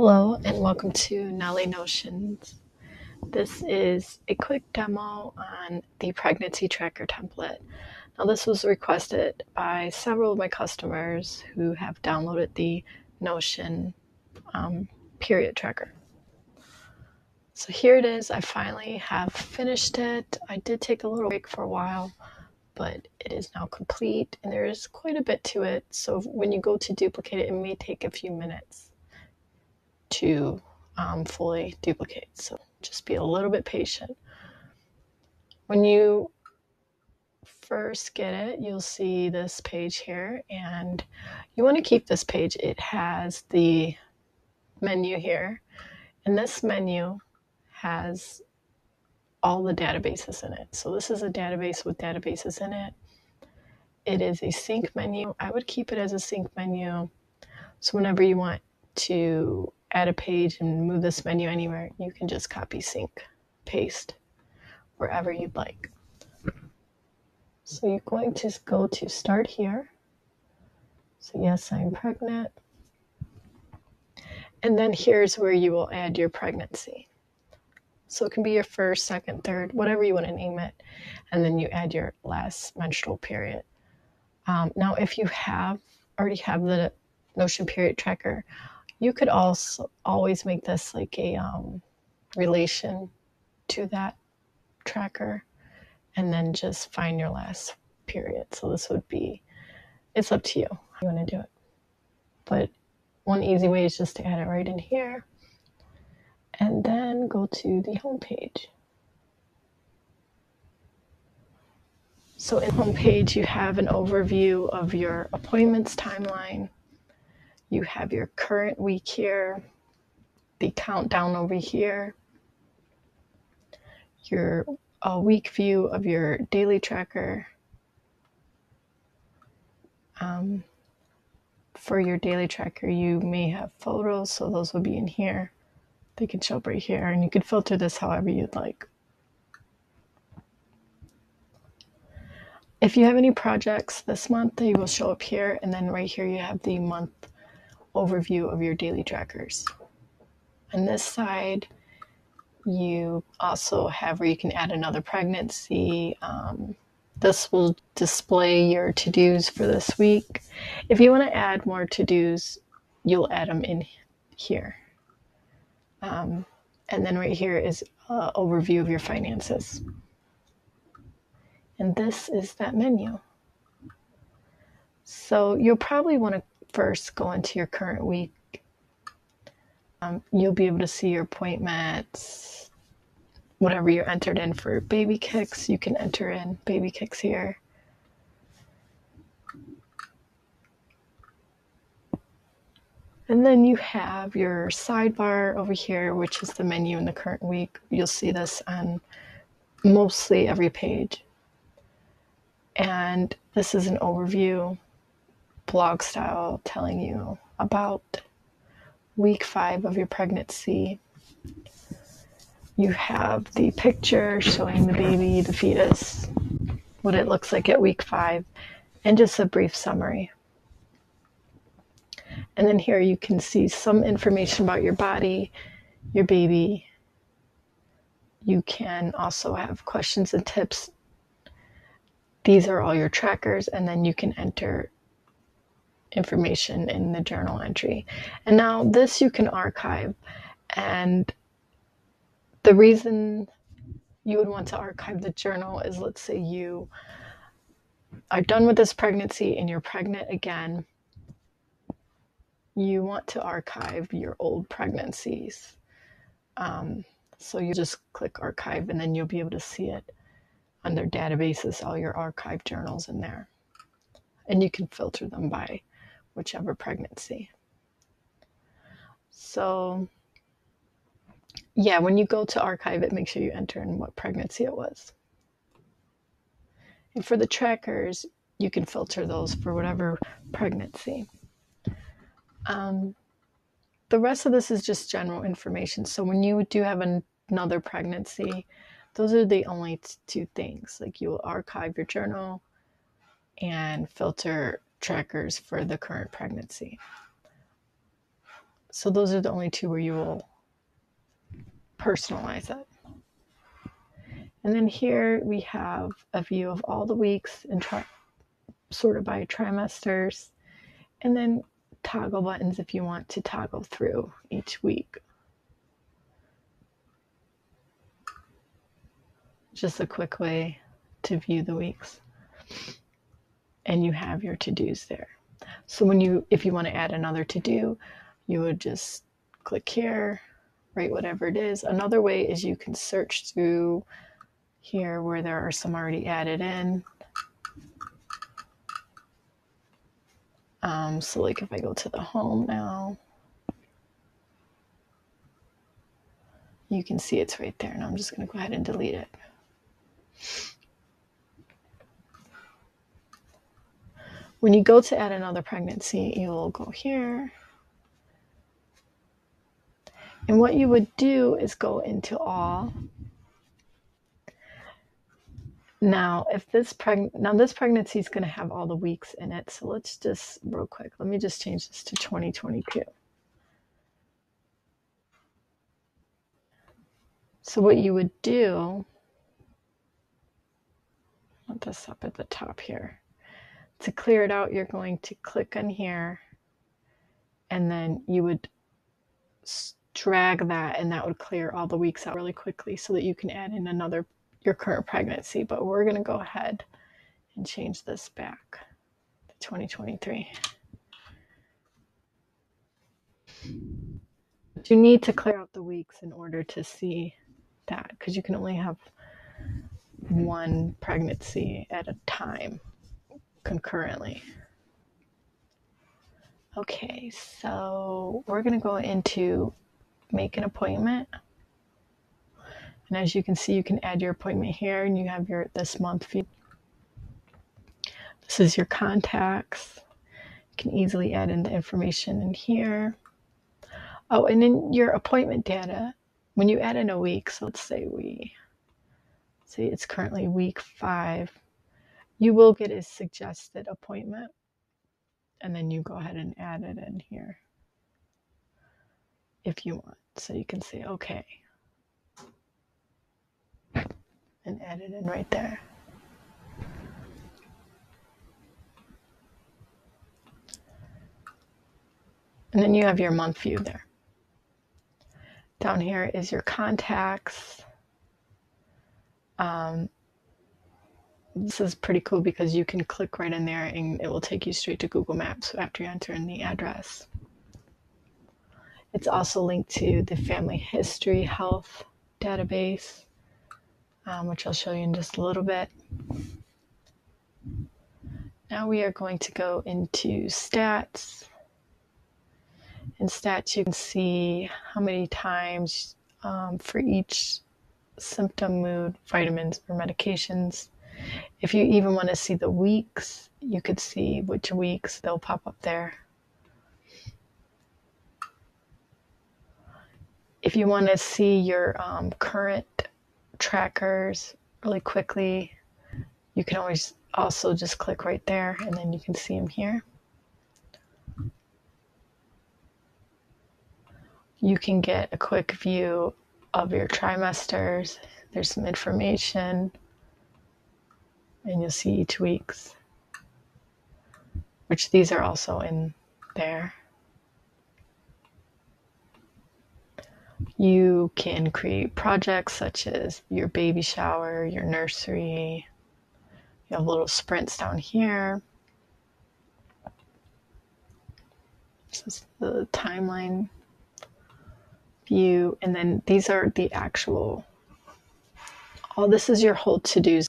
Hello and welcome to Nellie Notions. This is a quick demo on the pregnancy tracker template. Now this was requested by several of my customers who have downloaded the Notion period tracker. So here it is. I finally have finished it. I did take a little break for a while, but it is now complete and there is quite a bit to it. So when you go to duplicate it, it may take a few minutes to fully duplicate, so just be a little bit patient. When you first get it, you'll see this page here, and you want to keep this page. It has the menu here, and this menu has all the databases in it. So this is a database with databases in it. It is a sync menu. I would keep it as a sync menu, so whenever you want to add a page and move this menu anywhere, you can just copy, sync, paste wherever you'd like. So you're going to go to start here. So yes, I'm pregnant. And then here's where you will add your pregnancy. So it can be your first, second, third, whatever you want to name it. And then you add your last menstrual period. Now, if you already have the Notion period tracker, you could also always make this like a relation to that tracker and then just find your last period. So this would be, it's up to you how you want to do it. But one easy way is just to add it right in here and then go to the home page. So in home page, you have an overview of your appointments timeline. You have your current week here, the countdown over here, your week view of your daily tracker for your daily tracker. You may have photos, so those will be in here. They can show up right here, and you can filter this however you'd like. If you have any projects this month, they will show up here, and then right here you have the month overview of your daily trackers. On this side, you also have where you can add another pregnancy. This will display your to-dos for this week. If you want to add more to-dos, you'll add them in here. And then right here is an overview of your finances. And this is that menu. So you'll probably want to first go into your current week. You'll be able to see your appointments, whatever you entered in for baby kicks. You can enter in baby kicks here. And then you have your sidebar over here, which is the menu in the current week. You'll see this on mostly every page. And this is an overview blog style telling you about week 5 of your pregnancy. You have the picture showing the baby, the fetus, what it looks like at week 5, and just a brief summary. And then here you can see some information about your body, your baby. You can also have questions and tips. These are all your trackers, and then you can enter information in the journal entry. And now this you can archive, and the reason you would want to archive the journal is, let's say you are done with this pregnancy and you're pregnant again. You want to archive your old pregnancies, so you just click archive, and then you'll be able to see it under databases, all your archived journals in there, and you can filter them by whichever pregnancy. So yeah, when you go to archive it, make sure you enter in what pregnancy it was. And for the trackers, you can filter those for whatever pregnancy. The rest of this is just general information. So when you do have another pregnancy, those are the only two things. Like, you will archive your journal and filter trackers for the current pregnancy. So those are the only two where you will personalize it. And then here we have a view of all the weeks and sorted by trimesters, and then toggle buttons if you want to toggle through each week. Just a quick way to view the weeks. And you have your to-dos there. So when you, if you want to add another to-do, you would just click here, write whatever it is. Another way is you can search through here where there are some already added in. So like if I go to the home now, you can see it's right there. And I'm just going to go ahead and delete it. When you go to add another pregnancy, you will go here. And what you would do is go into all. Now, if this pregnancy is going to have all the weeks in it. So let's just real quick. Let me just change this to 2022. So what you would do, put this up at the top here. To clear it out, you're going to click on here, and then you would drag that, and that would clear all the weeks out really quickly so that you can add in another, your current pregnancy. But we're going to go ahead and change this back to 2023. You need to clear out the weeks in order to see that, because you can only have one pregnancy at a time concurrently. Okay, so we're going to go into make an appointment. And as you can see, you can add your appointment here, and you have your this month feed. This is your contacts. You can easily add in the information in here. Oh, and in your appointment data, when you add in a week, so let's say we see it's currently week 5, you will get a suggested appointment, and then you go ahead and add it in here if you want. So you can say, okay, and add it in right there. And then you have your month view there. Down here is your contacts. This is pretty cool because you can click right in there and it will take you straight to Google Maps after you enter in the address. It's also linked to the family history health database, which I'll show you in just a little bit. Now we are going to go into stats. In stats, you can see how many times for each symptom, mood, vitamins, or medications. If you even want to see the weeks, you could see which weeks they'll pop up there. If you want to see your current trackers really quickly, you can always also just click right there, and then you can see them here. You can get a quick view of your trimesters. There's some information. And you'll see each week's, which these are also in there. You can create projects such as your baby shower, your nursery. You have little sprints down here. This is the timeline view. And then these are the actual, all this is your whole to-dos.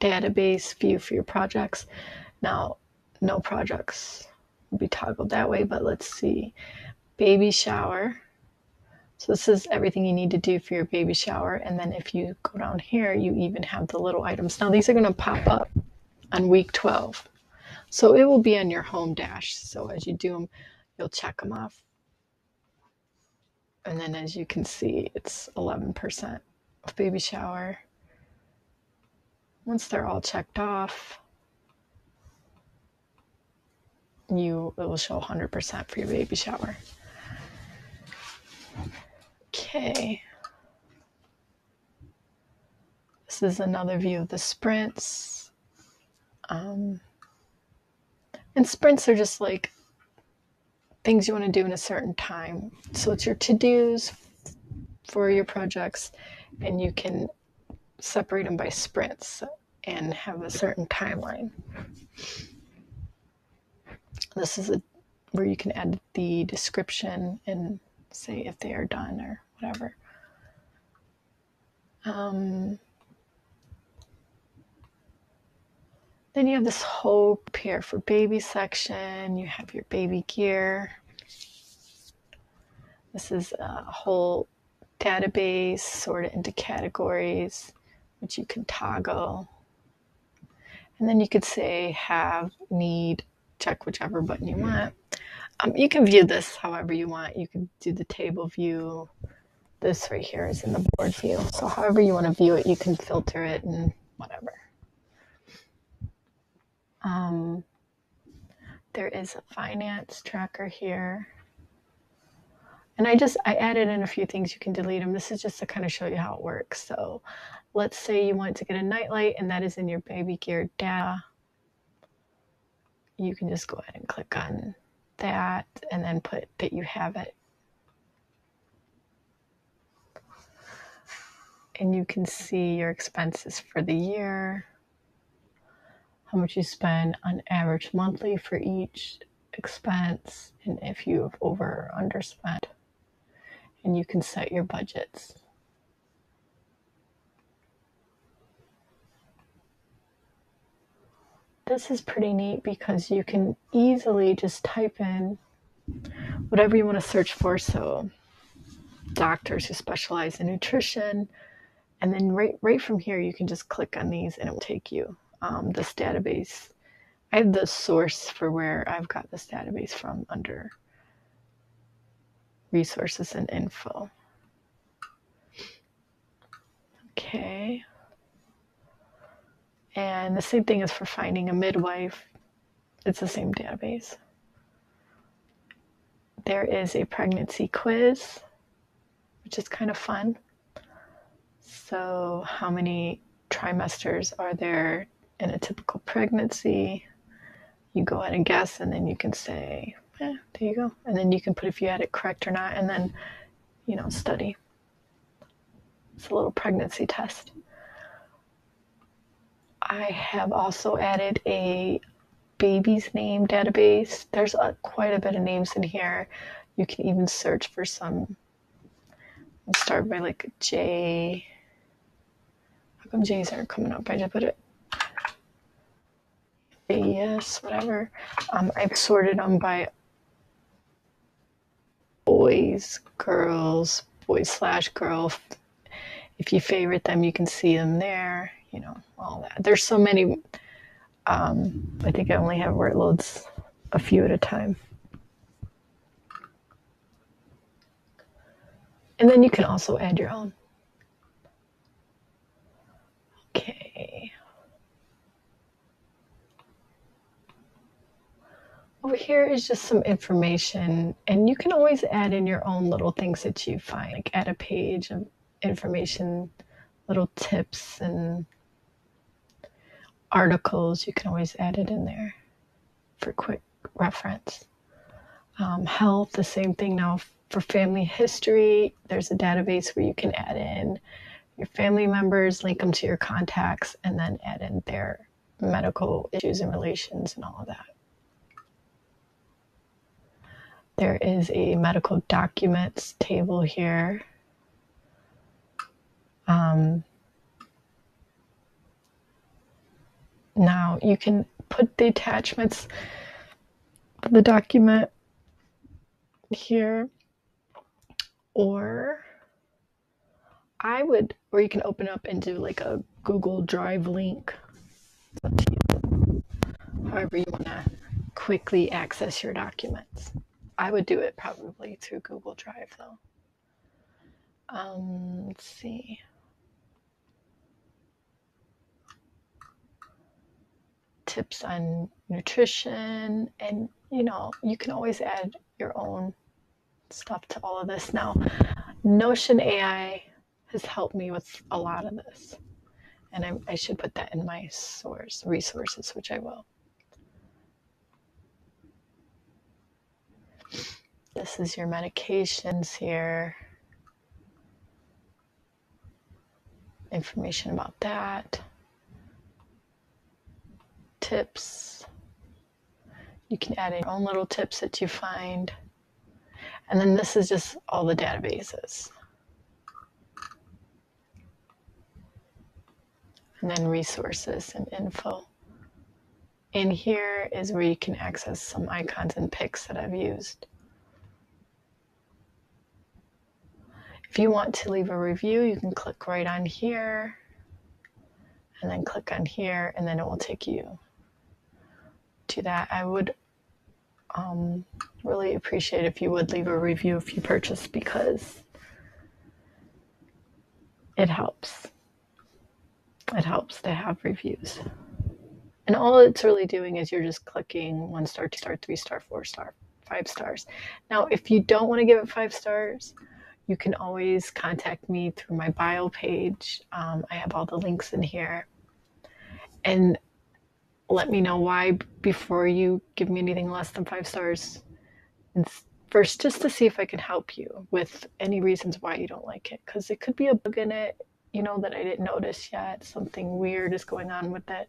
Database view for your projects. Now, no projects will be toggled that way, but let's see. Baby shower. So this is everything you need to do for your baby shower. And then if you go down here, you even have the little items. Now these are going to pop up on week 12. So it will be on your home dash. So as you do them, you'll check them off. And then as you can see, it's 11% of baby shower. Once they're all checked off, it will show 100% for your baby shower. Okay. This is another view of the sprints. And sprints are just like things you want to do in a certain time. So it's your to-dos for your projects, and you can separate them by sprints and have a certain timeline. This is where you can add the description and say if they are done or whatever. Then you have this whole prepare for baby section. You have your baby gear. This is a whole database sorted into categories, which you can toggle. And then you could say have, need, check whichever button you want. You can view this however you want. You can do the table view. This right here is in the board view. So however you want to view it, you can filter it and whatever. There is a finance tracker here. And I added in a few things. You can delete them. This is just to kind of show you how it works. So let's say you want to get a nightlight, and that is in your baby gear data. You can just go ahead and click on that and then put that you have it. And you can see your expenses for the year, how much you spend on average monthly for each expense, and if you've over or underspent. And you can set your budgets. This is pretty neat because you can easily just type in whatever you want to search for. So doctors who specialize in nutrition. And then right from here, you can just click on these and it will take you this database. I have the source for where I've got this database from under resources and info. Okay. And the same thing is for finding a midwife. It's the same database. There is a pregnancy quiz, which is kind of fun. So how many trimesters are there in a typical pregnancy? You go ahead and guess, and then you can say, there you go. And then you can put if you had it correct or not, and then, you know, study. It's a little pregnancy test. I have also added a baby's name database. There's quite a bit of names in here. You can even search for some. I'll start by like J. How come J's aren't coming up? I just put it. Yes, whatever. I've sorted them by boys, girls, boys/girl. If you favorite them, you can see them there, you know, all that. There's so many. I think I only have where it loads a few at a time. And then you can also add your own. Okay. Over here is just some information, and you can always add in your own little things that you find, like add a page of information, little tips and articles. You can always add it in there for quick reference. Health, the same thing now for family history. There's a database where you can add in your family members, link them to your contacts, and then add in their medical issues and relations and all of that. There is a medical documents table here. Now you can put the attachments of the document here, or you can open up and do like a Google Drive link, however you want to quickly access your documents. I would do it probably through Google Drive though. Let's see. Tips on nutrition, and you know, you can always add your own stuff to all of this. Now, Notion AI has helped me with a lot of this. And I should put that in my source resources, which I will. This is your medications here. Information about that. Tips. You can add in your own little tips that you find. And then this is just all the databases. And then resources and info. And here is where you can access some icons and pics that I've used. If you want to leave a review, you can click right on here and then click on here, and then it will take you to that. I would really appreciate if you would leave a review if you purchase, because it helps. It helps to have reviews. And all it's really doing is you're just clicking 1 star, 2 star, 3 star, 4 star, 5 stars. Now, if you don't want to give it 5 stars, you can always contact me through my bio page. I have all the links in here. And let me know why before you give me anything less than 5 stars. First, just to see if I can help you with any reasons why you don't like it. Because it could be a bug in it, you know, that I didn't notice yet. Something weird is going on with it.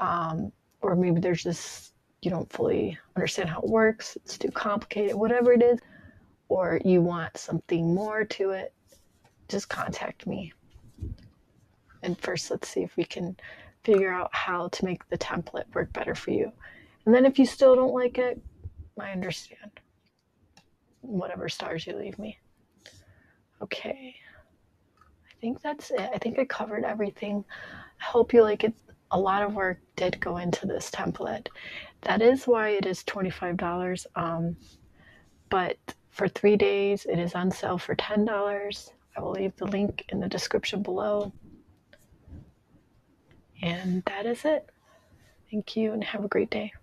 Or maybe there's just, you don't fully understand how it works. It's too complicated, whatever it is. Or you want something more to it, just contact me. And first, let's see if we can figure out how to make the template work better for you. And then if you still don't like it, I understand. Whatever stars you leave me. Okay. I think that's it. I think I covered everything. I hope you like it. A lot of work did go into this template. That is why it is $25. But for 3 days, it is on sale for $10. I will leave the link in the description below. And that is it. Thank you and have a great day.